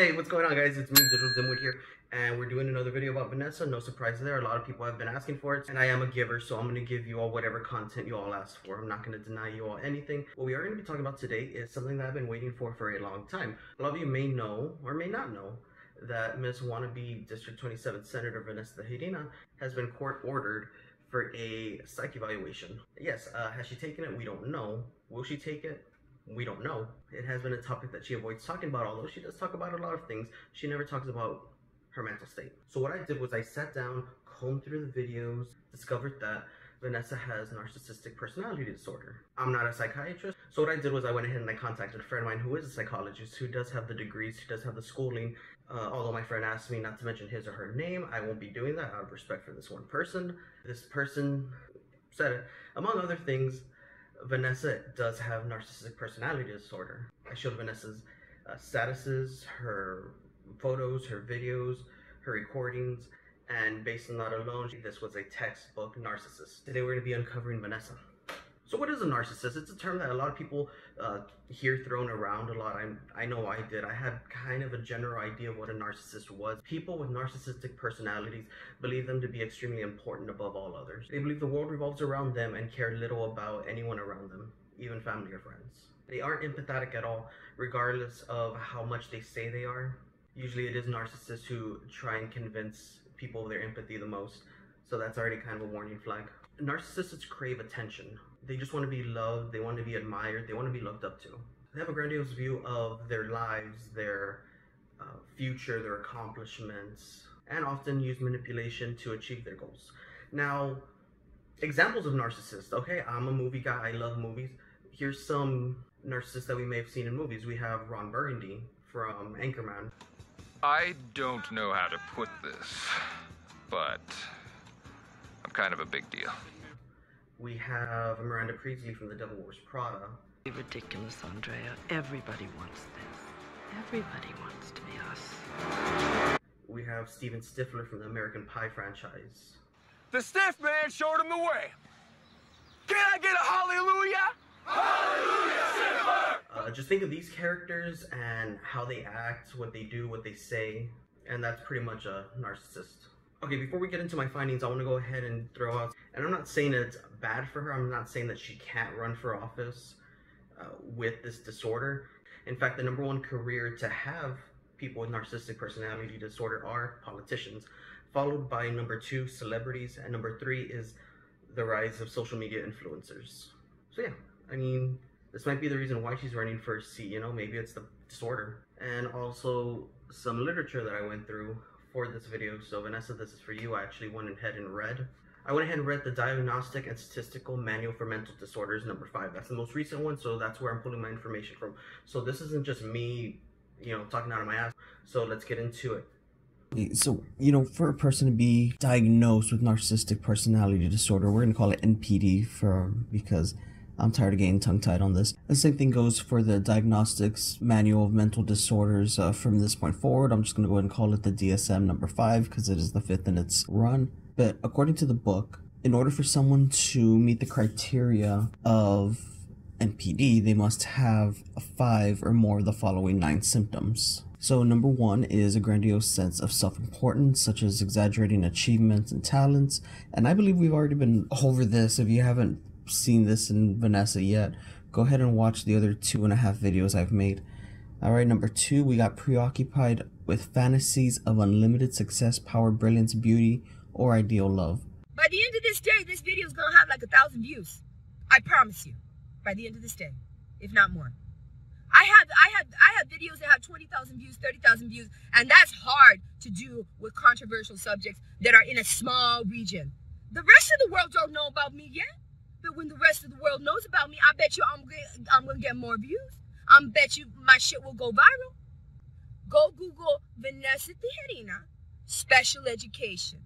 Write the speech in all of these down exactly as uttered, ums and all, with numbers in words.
Hey, what's going on, guys? It's me, Digital Dimwit here, and we're doing another video about Vanessa. No surprise there. A lot of people have been asking for it, and I am a giver, so I'm going to give you all whatever content you all asked for. I'm not going to deny you all anything. What we are going to be talking about today is something that I've been waiting for for a long time. A lot of you may know, or may not know, that Miss Wannabe District twenty-seven Senator Vanessa Tijerina has been court-ordered for a psych evaluation. Yes, uh, has she taken it? We don't know. Will she take it? We don't know. It has been a topic that she avoids talking about, although she does talk about a lot of things. She never talks about her mental state. So what I did was I sat down, combed through the videos, discovered that Vanessa has narcissistic personality disorder. I'm not a psychiatrist, so what I did was I went ahead and I contacted a friend of mine who is a psychologist, who does have the degrees, who does have the schooling. Uh, although my friend asked me not to mention his or her name, I won't be doing that out of respect for this one person. This person said it. Among other things, Vanessa does have narcissistic personality disorder. I showed Vanessa's uh, statuses, her photos, her videos, her recordings, and based on that alone, this was a textbook narcissist. Today we're going to be uncovering Vanessa. So what is a narcissist? It's a term that a lot of people uh, hear thrown around a lot. I'm, I know I did. I had kind of a general idea of what a narcissist was. People with narcissistic personalities believe them to be extremely important above all others. They believe the world revolves around them and care little about anyone around them, even family or friends. They aren't empathetic at all, regardless of how much they say they are. Usually it is narcissists who try and convince people of their empathy the most, so that's already kind of a warning flag. Narcissists crave attention. They just want to be loved, they want to be admired, they want to be looked up to. They have a grandiose view of their lives, their uh, future, their accomplishments, and often use manipulation to achieve their goals. Now, examples of narcissists. Okay, I'm a movie guy, I love movies. Here's some narcissists that we may have seen in movies. We have Ron Burgundy from Anchorman. I don't know how to put this, but I'm kind of a big deal. We have Miranda Priestly from The Devil Wears Prada. Ridiculous, Andrea. Everybody wants this. Everybody wants to be us. We have Steven Stifler from the American Pie franchise. The stiff man showed him the way. Can I get a hallelujah? Hallelujah, Stifler! Uh, just think of these characters and how they act, what they do, what they say, and that's pretty much a narcissist. Okay, before we get into my findings, I want to go ahead and throw out, and I'm not saying it's bad for her, I'm not saying that she can't run for office uh, with this disorder. In fact, the number one career to have people with narcissistic personality disorder are politicians, followed by number two, celebrities, and number three is the rise of social media influencers. So yeah, I mean, this might be the reason why she's running for a seat, you know, maybe it's the disorder. And also some literature that I went through for this video. So Vanessa, this is for you. I actually went ahead and read. I went ahead and read the Diagnostic and Statistical Manual for Mental Disorders, number five. That's the most recent one, so that's where I'm pulling my information from. So this isn't just me, you know, talking out of my ass. So let's get into it. So, you know, for a person to be diagnosed with narcissistic personality disorder, we're gonna call it N P D for because I'm tired of getting tongue-tied on this. The same thing goes for the Diagnostics Manual of Mental Disorders. Uh, from this point forward, I'm just going to go ahead and call it the D S M number five because it is the fifth in its run. But according to the book, in order for someone to meet the criteria of N P D, they must have five or more of the following nine symptoms. So number one is a grandiose sense of self-importance, such as exaggerating achievements and talents. And I believe we've already been over this. If you haven't seen this in Vanessa yet, go ahead and watch the other two and a half videos I've made. Alright, number two, we got preoccupied with fantasies of unlimited success, power, brilliance, beauty, or ideal love. By the end of this day, this video is going to have like a thousand views. I promise you. By the end of this day, if not more. I have, I have, I have videos that have twenty thousand views, thirty thousand views, and that's hard to do with controversial subjects that are in a small region. The rest of the world don't know about me yet. But when the rest of the world knows about me, I bet you I'm gonna, I'm gonna get more views. I bet you my shit will go viral. Go Google Vanessa Tijerina special education.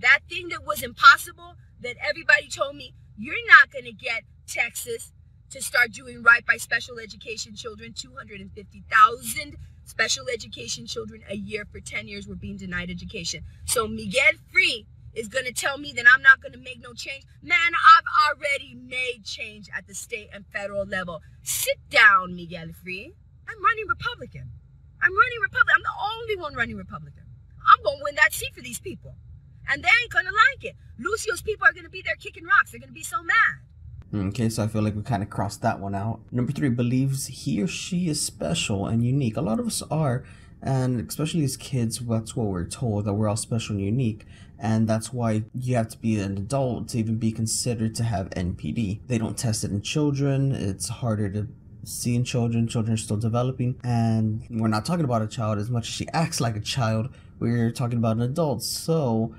That thing that was impossible that everybody told me, you're not gonna get Texas to start doing right by special education children. two hundred fifty thousand special education children a year for ten years were being denied education. So Miguel Free is going to tell me that I'm not going to make no change. Man, I've already made change at the state and federal level. Sit down, Miguel Free. I'm running Republican. I'm running Republican. I'm the only one running Republican. I'm going to win that seat for these people. And they ain't going to like it. Lucio's people are going to be there kicking rocks. They're going to be so mad. Okay, so I feel like we kind of crossed that one out. Number three, believes he or she is special and unique. A lot of us are. And especially as kids, that's what we're told, that we're all special and unique. And that's why you have to be an adult to even be considered to have N P D. They don't test it in children. It's harder to see in children. Children are still developing. And we're not talking about a child as much as she acts like a child. We're talking about an adult. So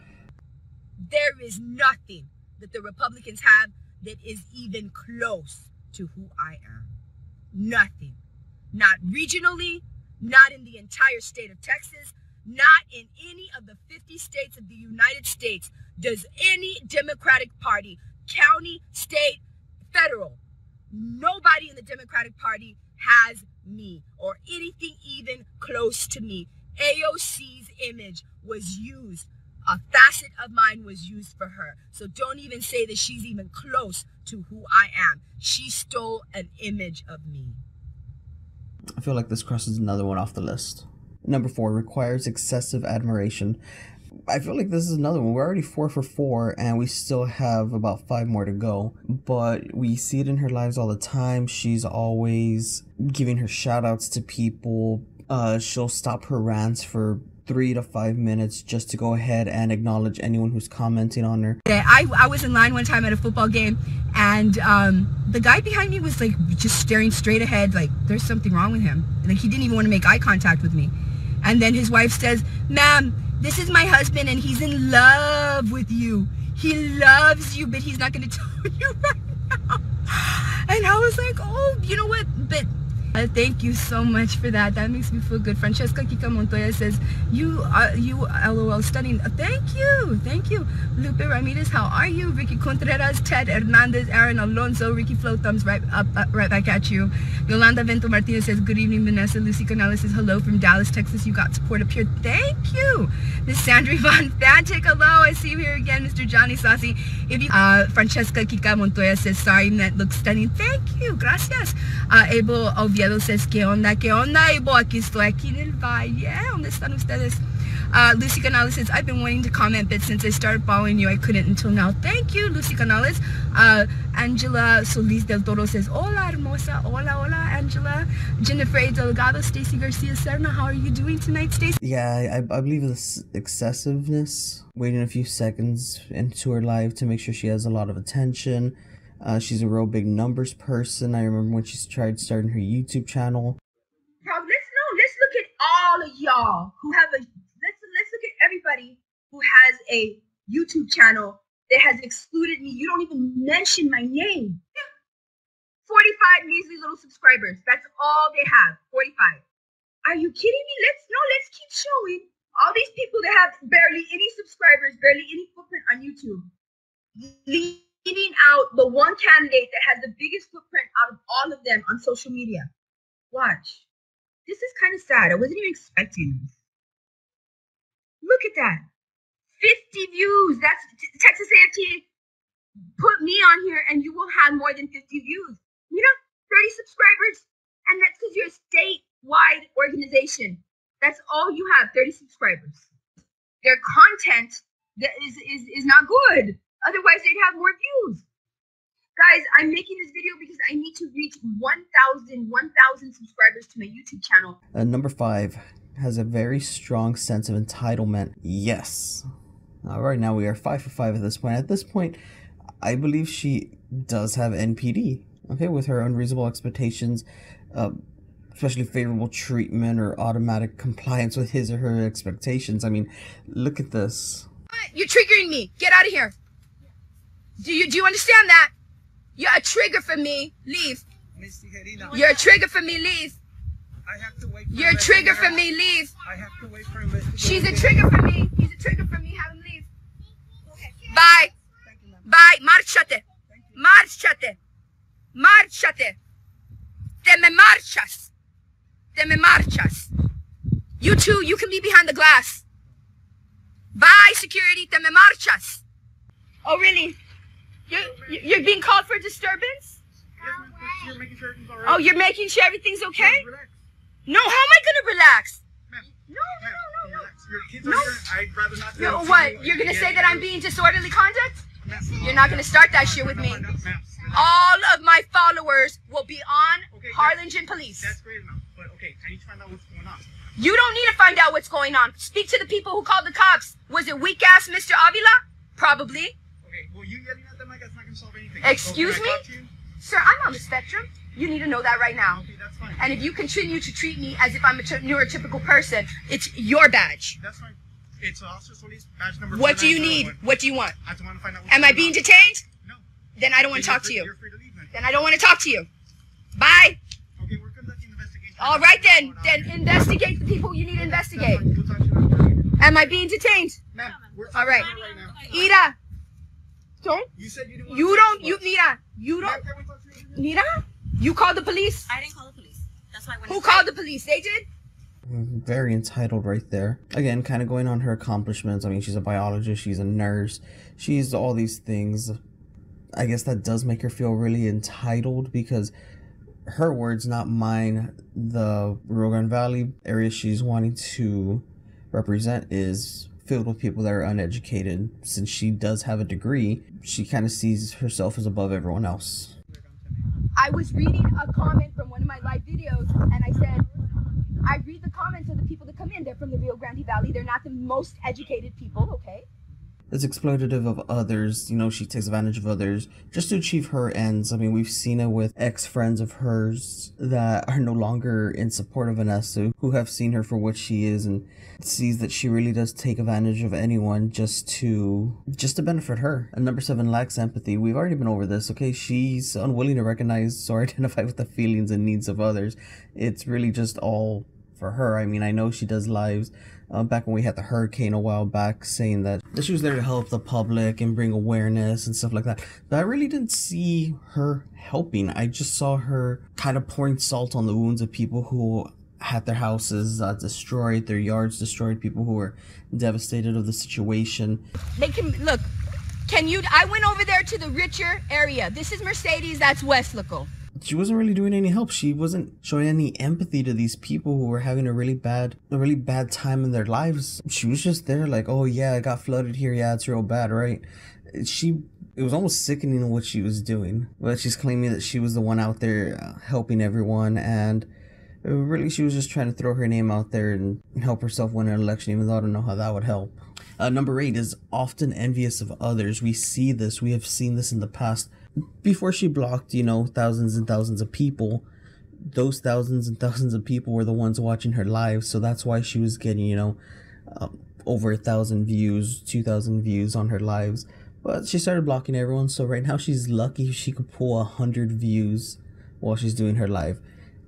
there is nothing that the Republicans have that is even close to who I am. Nothing. Not regionally. Not in the entire state of Texas, not in any of the fifty states of the United States does any Democratic Party, county, state, federal, nobody in the Democratic Party has me or anything even close to me. A O C's image was used. A facet of mine was used for her. So don't even say that she's even close to who I am. She stole an image of me. I feel like this crosses another one off the list. Number four, requires excessive admiration. I feel like this is another one. We're already four for four and we still have about five more to go. But we see it in her lives all the time. She's always giving her shout outs to people. Uh, she'll stop her rants for three to five minutes just to go ahead and acknowledge anyone who's commenting on her. I, I was in line one time at a football game and um, the guy behind me was like just staring straight ahead like there's something wrong with him. Like he didn't even want to make eye contact with me. And then his wife says, "Ma'am, this is my husband and he's in love with you. He loves you, but he's not going to tell you right now." And I was like, oh, you know what? But Uh, thank you so much for that. That makes me feel good. Francesca Kika Montoya says, you, uh, you, lol, stunning. Uh, thank you. Thank you. Lupe Ramirez, how are you? Ricky Contreras, Ted Hernandez, Aaron Alonso, Ricky Flo, thumbs right up, uh, right back at you. Yolanda Vento Martinez says, good evening, Vanessa. Lucy Canales says, hello from Dallas, Texas. You got support up here. Thank you. Miss Sandra Von Fantic, hello. I see you here again, Mister Johnny Saucy. If you, uh, Francesca Kika Montoya says, sorry, that looks stunning. Thank you. Gracias. Uh, Abel Oviedo says, ¿Qué onda? ¿Qué onda? Y bo, aquí estoy, aquí en el valle. ¿Dónde están ustedes? Uh, Lucy Canales says, I've been wanting to comment, but since I started following you, I couldn't until now. Thank you, Lucy Canales. Uh, Angela Solis del Toro says, hola, hermosa. Hola, hola, Angela. Jennifer A. Delgado, Stacy Garcia Serna, how are you doing tonight, Stacy? Yeah, I, I believe this excessiveness, waiting a few seconds into her life to make sure she has a lot of attention. Uh, she's a real big numbers person. I remember when she tried starting her YouTube channel. Now, let's know. Let's look at all of y'all who have a. Let's let's look at everybody who has a YouTube channel that has excluded me. You don't even mention my name. Forty-five measly little subscribers. That's all they have. Forty-five. Are you kidding me? Let's no. Let's keep showing all these people that have barely any subscribers, barely any footprint on YouTube. Leave. Eating out the one candidate that has the biggest footprint out of all of them on social media. Watch. This is kind of sad. I wasn't even expecting this. Look at that. fifty views. That's Texas A F T. Put me on here and you will have more than fifty views. You know, thirty subscribers. And that's because you're a statewide organization. That's all you have, thirty subscribers. Their content that is, is, is not good. Otherwise, they'd have more views. Guys, I'm making this video because I need to reach one thousand subscribers to my YouTube channel. Uh, number five, has a very strong sense of entitlement. Yes. All right, now we are five for five at this point. At this point, I believe she does have N P D, okay, with her unreasonable expectations, uh, especially favorable treatment or automatic compliance with his or her expectations. I mean, look at this. You're triggering me. Get out of here. Do you do you understand that? You're a trigger for me. Leave. Miss Tijerina. You're a trigger for me. Leave. I have to wait for You're a trigger for me. Leave. I have to wait for him. She's a trigger for me. He's a trigger for me. Have him leave. Bye. Bye. Marchate. Marchate. Marchate. Te me marchas. Te me marchas. You too. You can be behind the glass. Bye, security. Te me marchas. Oh, really? You're, you're being called for disturbance? No way. Oh, you're making sure everything's okay? No, how am I going to relax? No, no, no, no, no. Your kids are no. Here. I'd rather not. No, what? You're going to say that I'm being disorderly conduct? You're not going to start that shit with me. All of my followers will be on okay, Harlingen Police. That's great enough, but okay, I need to find out what's going on. You don't need to find out what's going on. Speak to the people who called the cops. Was it weak-ass Mister Avila? Probably. Okay, well, you yelling at them like that's not going to solve anything. Excuse so, me? Sir, I'm on the spectrum. You need to know that right now. Okay, that's fine. And if you continue to treat me as if I'm a neurotypical person, it's your badge. That's fine. It's Officer Solis, badge number What do you need? What do you want? I just want to find out what's Am I being on. Detained? No. Then I don't want to talk free, to you. You're free to leave, then. Then I don't want to talk to you. Bye. Okay, we're conducting investigation. All right, then. Then here. Investigate the people you need to investigate. We'll talk to you after. Am I being detained? Ma'am, we're All right. right now. Ida. Don't. You said you didn't want you to don't, you, Nita. You don't. Nita? You called the police? I didn't call the police. That's why I went Who called the police? They did? Very entitled right there. Again, kind of going on her accomplishments. I mean, she's a biologist. She's a nurse. She's all these things. I guess that does make her feel really entitled because her words, not mine, the Rio Grande Valley area she's wanting to represent is filled with people that are uneducated. Since she does have a degree, she kind of sees herself as above everyone else. I was reading a comment from one of my live videos, and I said, I read the comments of the people that come in. They're from the Rio Grande Valley. They're not the most educated people, okay? It's exploitative of others. You know, she takes advantage of others just to achieve her ends. I mean, we've seen it with ex-friends of hers that are no longer in support of Vanessa, who have seen her for what she is and sees that she really does take advantage of anyone just to just to benefit her. And number seven lacks empathy. We've already been over this, okay? She's unwilling to recognize or identify with the feelings and needs of others. It's really just all for her. I mean, I know she does lives. Uh, back when we had the hurricane a while back, saying that she was there to help the public and bring awareness and stuff like that. But I really didn't see her helping. I just saw her kind of pouring salt on the wounds of people who had their houses uh, destroyed, their yards destroyed, people who were devastated of the situation. They can, look, can you, I went over there to the richer area. This is Mercedes, that's Westlaco. She wasn't really doing any help. She wasn't showing any empathy to these people who were having a really bad, a really bad time in their lives. She was just there like, oh yeah, I got flooded here. Yeah, it's real bad, right? She, it was almost sickening what she was doing. But she's claiming that she was the one out there helping everyone, and really she was just trying to throw her name out there and help herself win an election, even though I don't know how that would help. Uh, number eight is often envious of others. We see this. We have seen this in the past. Before she blocked, you know, thousands and thousands of people, those thousands and thousands of people were the ones watching her live. So that's why she was getting, you know, uh, over a thousand views, two thousand views on her lives. But she started blocking everyone. So right now she's lucky she could pull a hundred views while she's doing her live.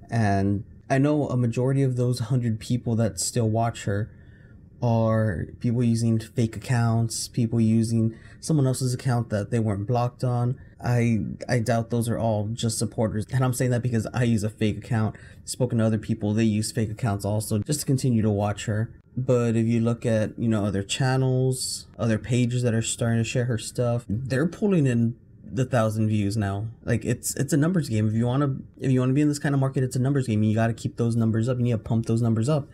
And I know a majority of those hundred people that still watch her are people using fake accounts, people using someone else's account that they weren't blocked on. I I doubt those are all just supporters. And I'm saying that because I use a fake account. Spoken to other people, they use fake accounts also just to continue to watch her. But if you look at, you know, other channels, other pages that are starting to share her stuff, they're pulling in the thousand views now. Like, it's it's a numbers game. If you want to if you want to be in this kind of market, it's a numbers game. You got to keep those numbers up. You need to pump those numbers up.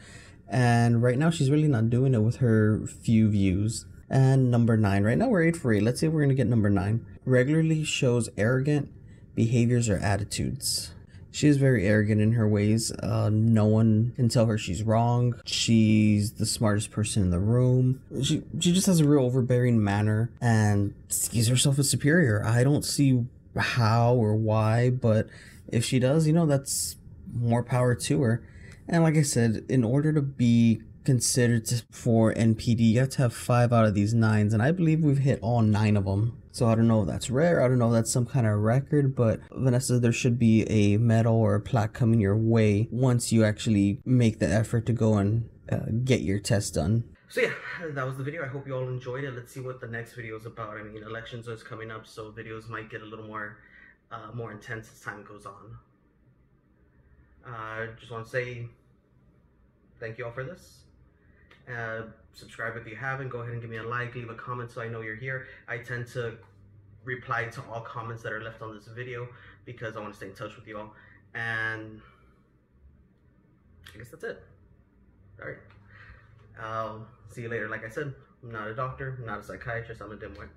And right now she's really not doing it with her few views. And number nine, right now we're eight for eight. Let's say we're gonna get number nine. Regularly shows arrogant behaviors or attitudes. She is very arrogant in her ways. Uh, no one can tell her she's wrong. She's the smartest person in the room. She, she just has a real overbearing manner and sees herself as superior. I don't see how or why, but if she does, you know, that's more power to her. And like I said, in order to be considered for N P D, you have to have five out of these nines, and I believe we've hit all nine of them. So I don't know if that's rare, I don't know if that's some kind of record, but Vanessa, there should be a medal or a plaque coming your way once you actually make the effort to go and uh, get your test done. So yeah, that was the video. I hope you all enjoyed it. Let's see what the next video is about. I mean, elections is coming up, so videos might get a little more, uh, more intense as time goes on. I uh, just want to say thank you all for this. Uh, subscribe if you haven't. Go ahead and give me a like, leave a comment so I know you're here. I tend to reply to all comments that are left on this video because I want to stay in touch with you all. And I guess that's it. All right. I'll see you later. Like I said, I'm not a doctor, I'm not a psychiatrist, I'm a dimwit.